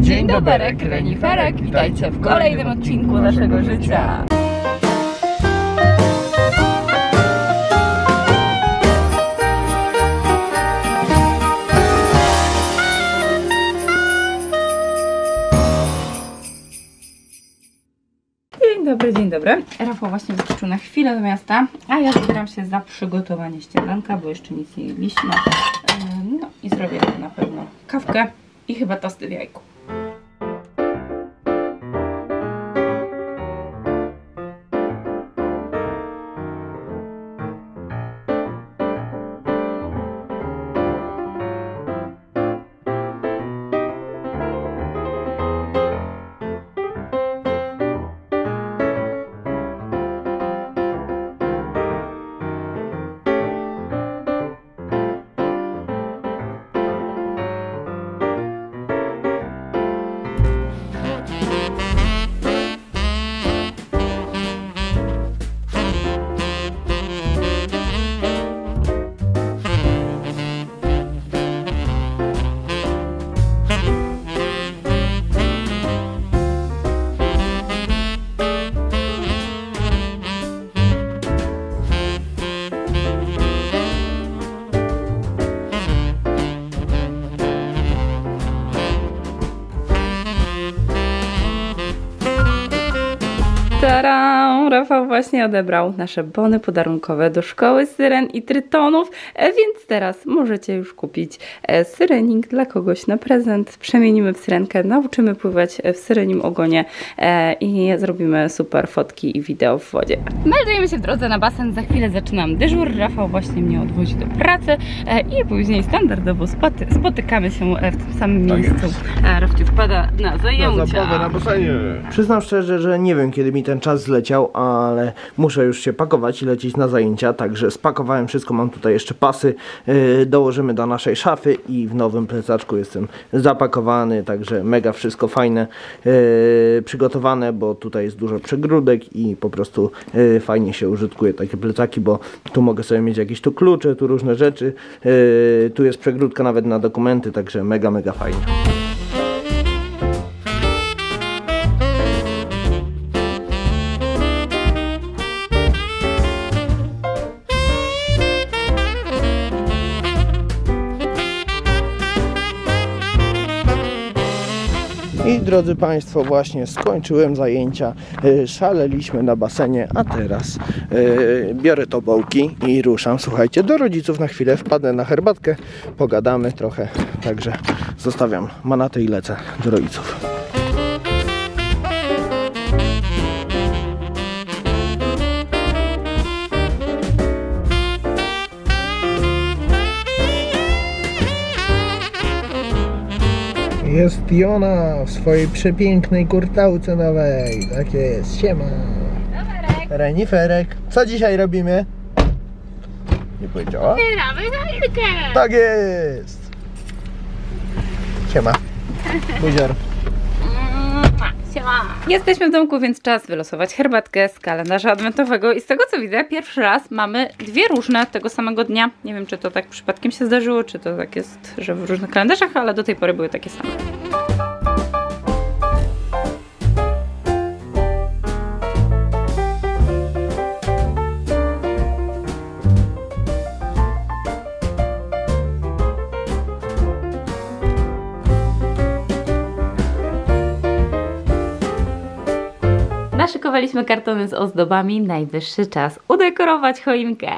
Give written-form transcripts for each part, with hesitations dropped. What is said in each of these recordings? Dzień doberek, Reniferek, witajcie w kolejnym odcinku naszego życia. Dzień dobry. Rafał właśnie wyskoczył na chwilę do miasta, a ja zabieram się za przygotowanie śniadanka, bo jeszcze nic nie jedliśmy. No i zrobię na pewno kawkę i chyba tosty w jajku. Rafał właśnie odebrał nasze bony podarunkowe do szkoły syren i trytonów, więc teraz możecie już kupić syrenik dla kogoś na prezent. Przemienimy w syrenkę, nauczymy pływać w syrenim ogonie i zrobimy super fotki i wideo w wodzie. Meldujemy się w drodze na basen, za chwilę zaczynam dyżur. Rafał właśnie mnie odwozi do pracy i później standardowo spotykamy się w tym samym miejscu. Rafciu wpada na zajęcia. Na zabawę, na basenie. Przyznam szczerze, że nie wiem, kiedy mi ten czas zleciał, ale muszę już się pakować i lecieć na zajęcia, także spakowałem wszystko, mam tutaj jeszcze pasy, dołożymy do naszej szafy i w nowym plecaczku jestem zapakowany, także mega wszystko fajne, przygotowane, bo tutaj jest dużo przegródek i po prostu fajnie się użytkuje takie plecaki, bo tu mogę sobie mieć jakieś tu klucze, tu różne rzeczy, tu jest przegródka nawet na dokumenty, także mega fajnie. I drodzy Państwo, właśnie skończyłem zajęcia, szaleliśmy na basenie, a teraz biorę tobołki i ruszam, słuchajcie, do rodziców na chwilę, wpadnę na herbatkę, pogadamy trochę, także zostawiam manatę i lecę do rodziców. Jest Jona w swojej przepięknej kurtałce nowej. Tak jest, siema. Doberek. Reniferek. Co dzisiaj robimy? Nie powiedziała? Zbieramy zajęcie. Tak jest. Siema. Buzior. Jesteśmy w domku, więc czas wylosować herbatkę z kalendarza adwentowego i z tego co widzę, pierwszy raz mamy dwie różne tego samego dnia. Nie wiem, czy to tak przypadkiem się zdarzyło, czy to tak jest, że w różnych kalendarzach, ale do tej pory były takie same. Szykowaliśmy kartony z ozdobami, najwyższy czas udekorować choinkę.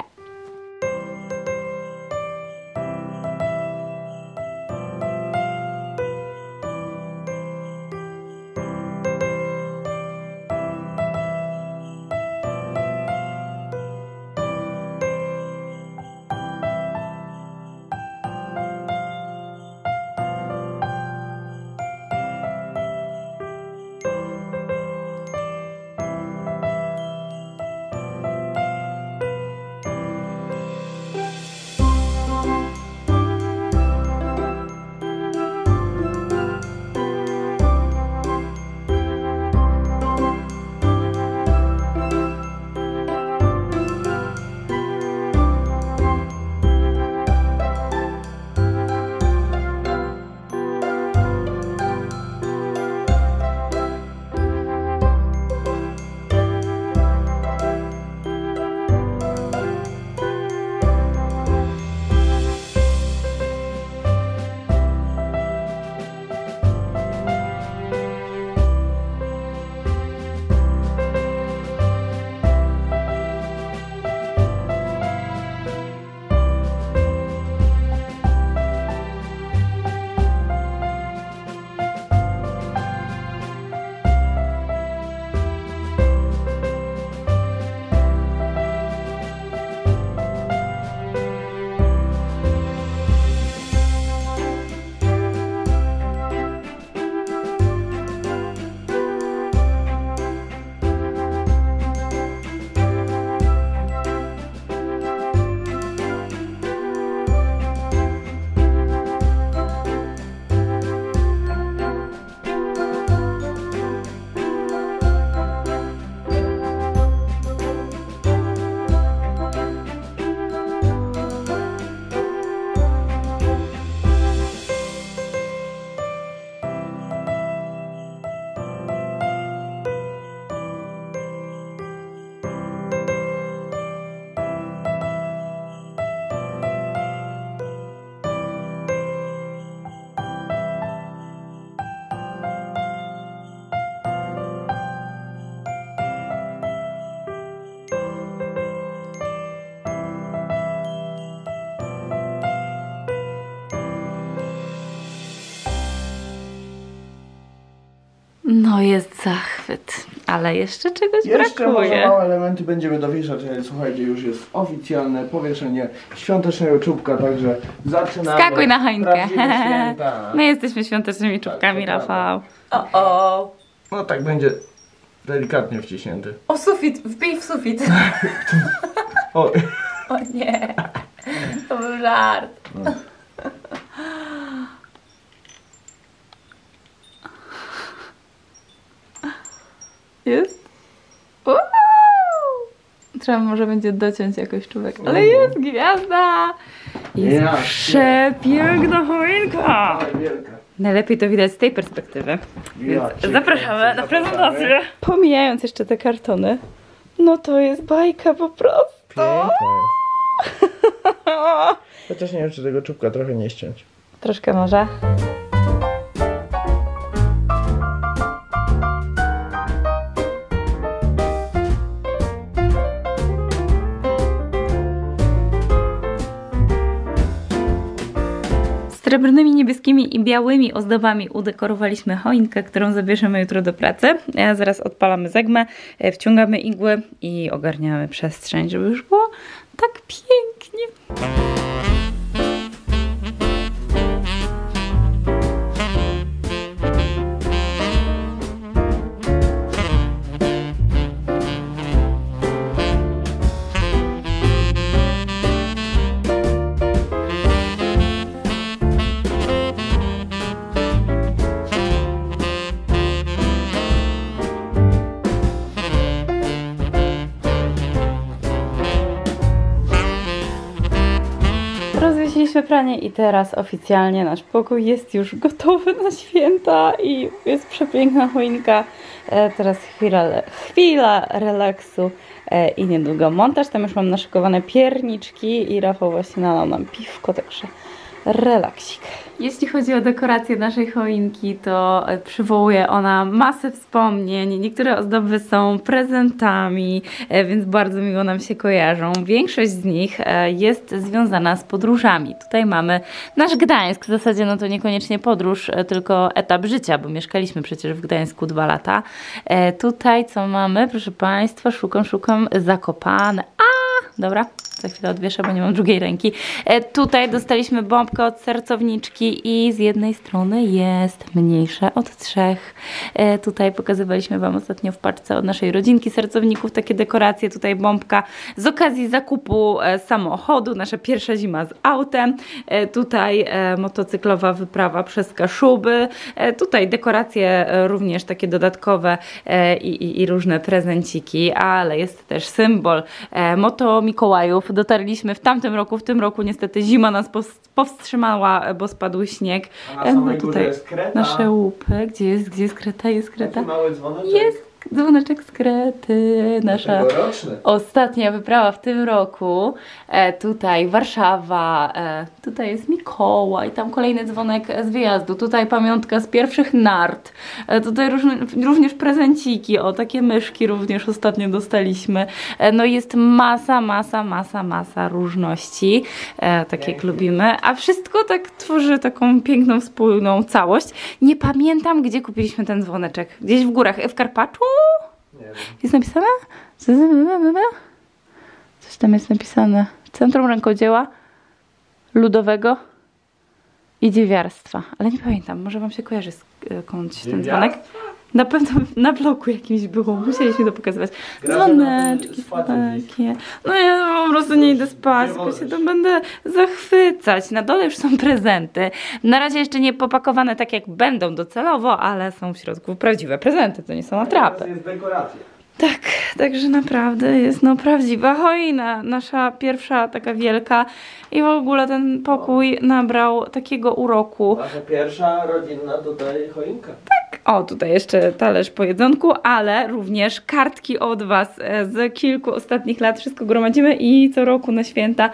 No jest zachwyt, ale jeszcze czegoś brakuje. Jeszcze małe elementy będziemy dowieszać, ale słuchajcie, już jest oficjalne powieszenie świątecznego czubka, także zaczynamy. Skakuj na hańkę. My jesteśmy świątecznymi czubkami, tak, Rafał. O. No tak będzie delikatnie wciśnięty. O sufit, wbij w sufit. O. O nie, to był żart. No. Jest? Uuu! Trzeba może będzie dociąć jakoś czubek. Ale jest gwiazda! Jest przepiękna choinka! Najlepiej to widać z tej perspektywy. Więc zapraszamy na prezentację. Pomijając jeszcze te kartony, no to jest bajka po prostu. Piękna. Chociaż nie wiem, czy tego czubka trochę nie ściąć. Troszkę może. Srebrnymi, niebieskimi i białymi ozdobami udekorowaliśmy choinkę, którą zabierzemy jutro do pracy. Zaraz odpalamy zegmę, wciągamy igły i ogarniamy przestrzeń, żeby już było tak pięknie. Rozwiesiliśmy pranie i teraz oficjalnie nasz pokój jest już gotowy na święta i jest przepiękna choinka. Teraz chwila relaksu i niedługo montaż. Tam już mam naszykowane pierniczki i Rafał właśnie nalał nam piwko, także relaksik. Jeśli chodzi o dekorację naszej choinki, to przywołuje ona masę wspomnień. Niektóre ozdoby są prezentami, więc bardzo miło nam się kojarzą. Większość z nich jest związana z podróżami. Tutaj mamy nasz Gdańsk. W zasadzie no to niekoniecznie podróż, tylko etap życia, bo mieszkaliśmy przecież w Gdańsku 2 lata. Tutaj co mamy? Proszę Państwa, szukam Zakopane. Dobra, za chwilę odwieszę, bo nie mam drugiej ręki. Tutaj dostaliśmy bombkę od Sercowniczki i z jednej strony jest mniejsze od 3. Tutaj pokazywaliśmy Wam ostatnio w paczce od naszej rodzinki Sercowników takie dekoracje. Tutaj bombka z okazji zakupu samochodu, nasza pierwsza zima z autem. Tutaj motocyklowa wyprawa przez Kaszuby. Tutaj dekoracje również takie dodatkowe i różne prezenciki, ale jest też symbol Mikołajów. Dotarliśmy w tamtym roku, w tym roku niestety zima nas powstrzymała, bo spadł śnieg. A na samej górze jest kreta. Nasze łupy. Gdzie jest kreta? Jest kreta. Taki mały dzwoneczek. Jest dzwoneczek z krety. Nasza ostatnia wyprawa w tym roku. Tutaj Warszawa. Tutaj jest Mikołaj. Tam kolejny dzwonek z wyjazdu. Tutaj pamiątka z pierwszych nart. Tutaj również prezenciki. O, takie myszki również ostatnio dostaliśmy. No jest masa różności. Tak jak lubimy. A wszystko tak tworzy taką piękną, spójną całość. Nie pamiętam, gdzie kupiliśmy ten dzwoneczek. Gdzieś w górach. W Karpaczu? Nie wiem. Jest napisane? Coś tam jest napisane. Centrum Rękodzieła Ludowego i Dziewiarstwa. Ale nie pamiętam, może Wam się kojarzy skądś ten dzwonek. Na pewno na bloku jakimś było, musieliśmy to pokazywać. Dzwoneczki takie. No ja po prostu nie idę spać, bo się to będę zachwycać. Na dole już są prezenty. Na razie jeszcze nie popakowane tak jak będą docelowo, ale są w środku prawdziwe prezenty, to nie są atrapy. To jest dekoracja. Tak, także naprawdę jest no prawdziwa choina, nasza pierwsza taka wielka i w ogóle ten pokój nabrał takiego uroku. Nasza pierwsza rodzinna tutaj choinka. Tak, o tutaj jeszcze talerz po jedzonku, ale również kartki od Was z kilku ostatnich lat, wszystko gromadzimy i co roku na święta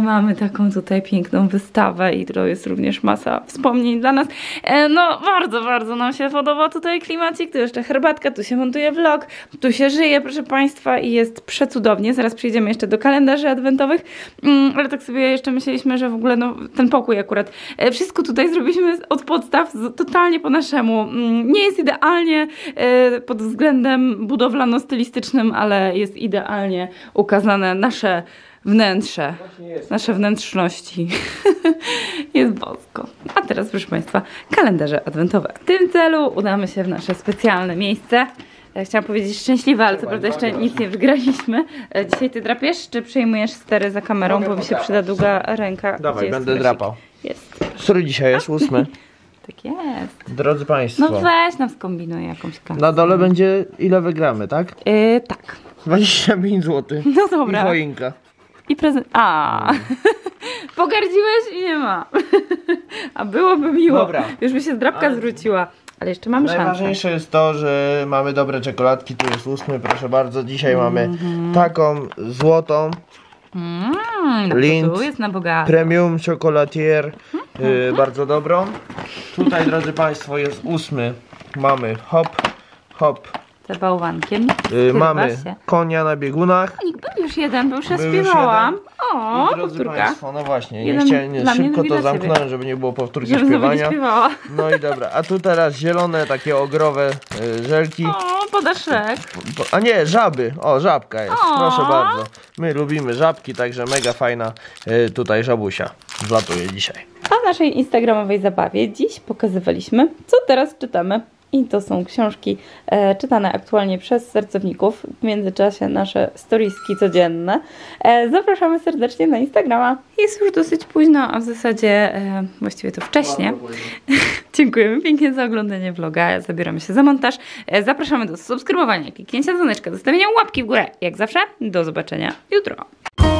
mamy taką tutaj piękną wystawę i to jest również masa wspomnień dla nas. No bardzo nam się podoba tutaj klimacik, tu jeszcze herbatka, tu się montuje vlog, tu się żyje, proszę Państwa, i jest przecudownie. Zaraz przejdziemy jeszcze do kalendarzy adwentowych, ale tak sobie jeszcze myśleliśmy, że w ogóle no, ten pokój akurat. Wszystko tutaj zrobiliśmy od podstaw, totalnie po naszemu. Nie jest idealnie pod względem budowlano-stylistycznym, ale jest idealnie ukazane nasze wnętrze, nasze wnętrzności. Jest bosko. A teraz, proszę Państwa, kalendarze adwentowe. W tym celu udamy się w nasze specjalne miejsce. Chciałam powiedzieć szczęśliwe, ale co prawda jeszcze nic nie wygraliśmy. Dzisiaj Ty drapiesz, czy przejmujesz stery za kamerą, bo mi się przyda długa ręka. Dawaj, będę drapał. Jest. Który dzisiaj jest? 8. Tak jest. Drodzy Państwo. No weź nam skombinuj jakąś kartę. Na dole będzie ile wygramy, tak? Tak. 25 zł. No dobra. I choinka. I prezent... A. Pogardziłeś i nie ma. A byłoby miło. Dobra. Już by się zdrabka zwróciła. Ale jeszcze mamy szansę. Najważniejsze jest to, że mamy dobre czekoladki. Tu jest 8, proszę bardzo. Dzisiaj mamy taką złotą. Lindt Premium Chocolatier. Bardzo dobrą. Tutaj, drodzy Państwo, jest 8. Mamy hop, hop. Te bałwankiem. Mamy się. Konia na biegunach. Był już jeden, bo już ja śpiewałam. O, drodzy Państwo, no właśnie, nie chciałem, szybko to zamknąłem, żeby nie było powtórki śpiewania. No i dobra, a tu teraz zielone, takie ogrowe żelki. O, podaszek. A nie, żaby. O, żabka jest, proszę bardzo. My lubimy żabki, także mega fajna tutaj żabusia zlatuje dzisiaj. A w naszej instagramowej zabawie dziś pokazywaliśmy, co teraz czytamy. I to są książki czytane aktualnie przez sercowników. W międzyczasie nasze storieski codzienne. Zapraszamy serdecznie na Instagrama. Jest już dosyć późno, a w zasadzie właściwie to wcześnie. Dziękujemy pięknie za oglądanie vloga. Zabieramy się za montaż. Zapraszamy do subskrybowania, kliknięcia dzwoneczka, zostawienia łapki w górę. Jak zawsze, do zobaczenia jutro.